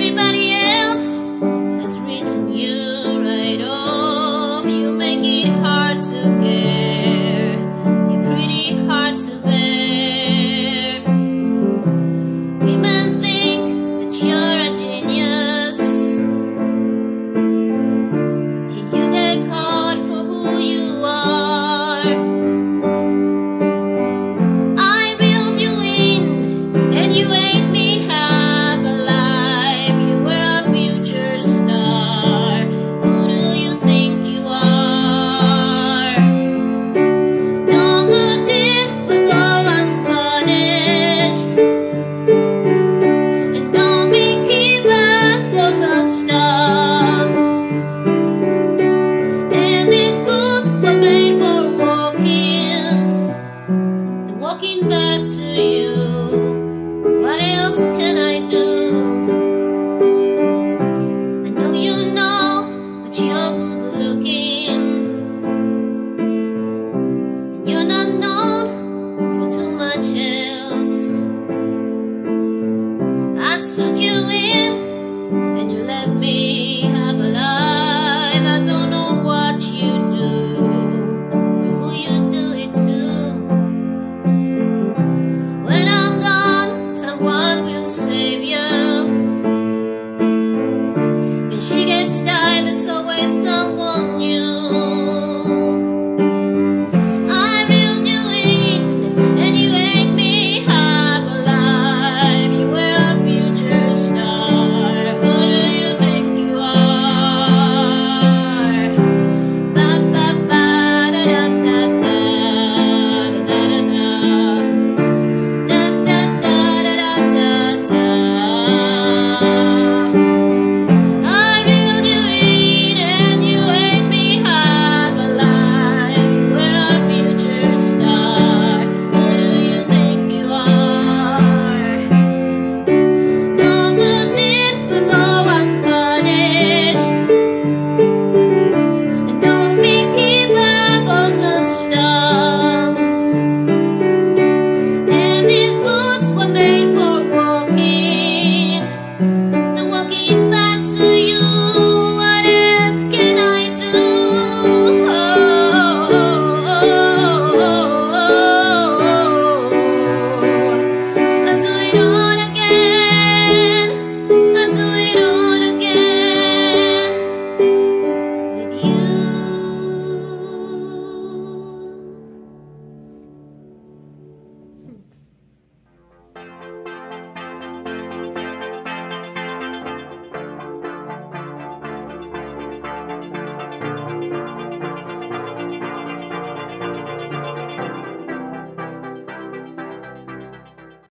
Everybody